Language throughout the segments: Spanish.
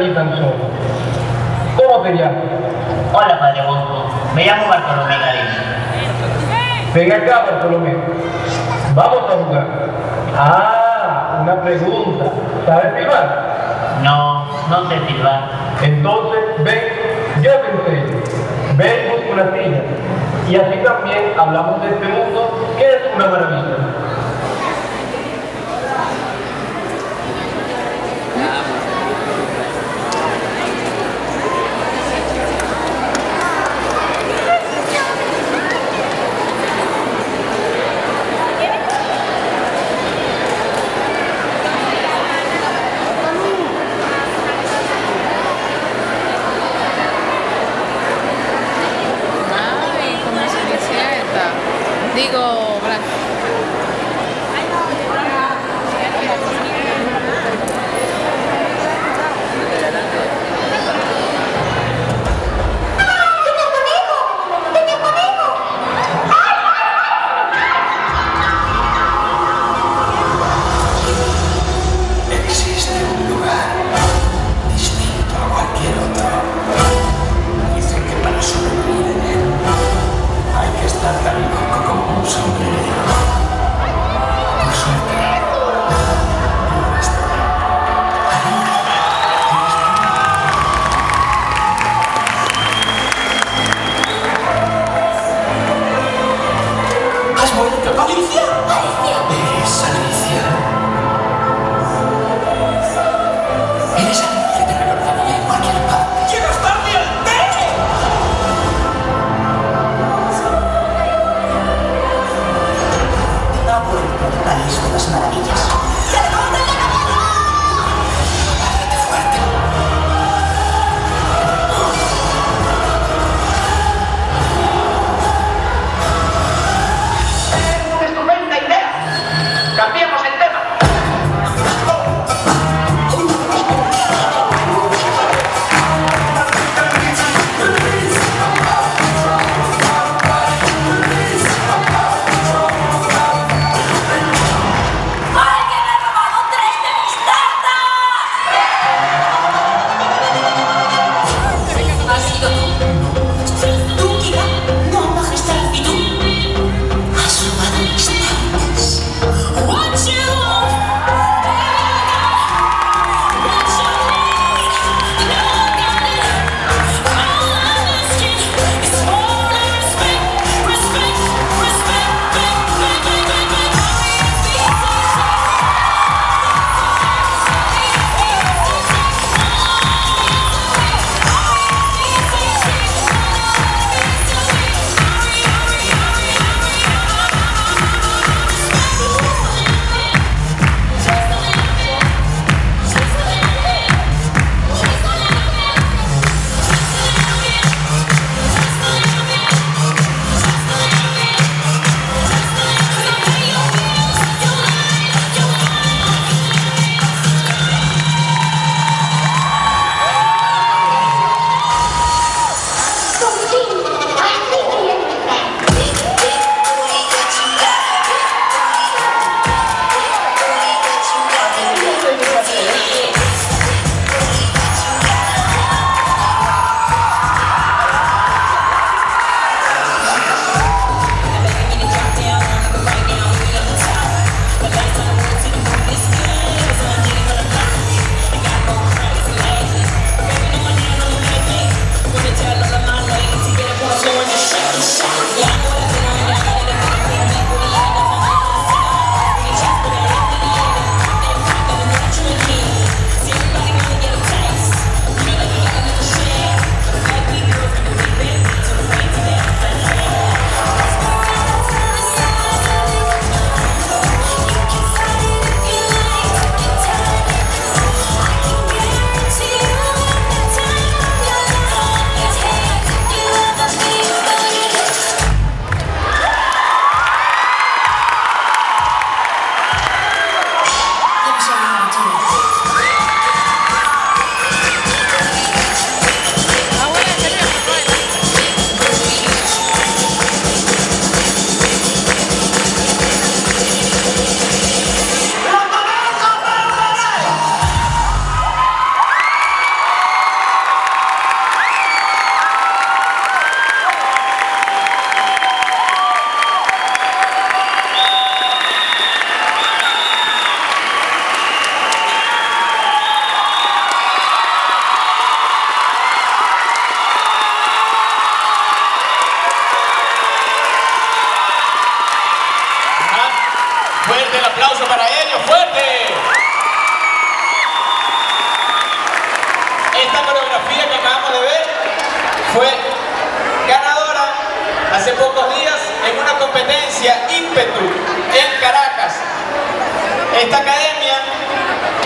ni tan solo. ¿Cómo te llamas? Hola, Padre Bosco. Me llamo Bartolomé Garín. Ven acá, Bartolomé. Vamos a jugar. Ah, una pregunta. ¿Sabes silbar? No, no sé silbar. Entonces, ven, yo te enseño. Ven, busca una silla. Y así también hablamos de este mundo, que es una maravilla. Digo,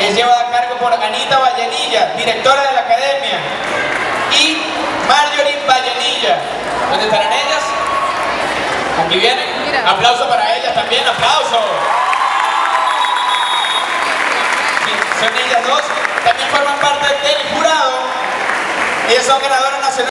es llevada a cargo por Anita Vallenilla, directora de la academia, y Marjorie Vallenilla. ¿Dónde estarán ellas? Aquí vienen. Aplauso para ellas también, aplauso. Sí, son ellas dos. También forman parte del jurado. Ellas son ganadoras nacionales.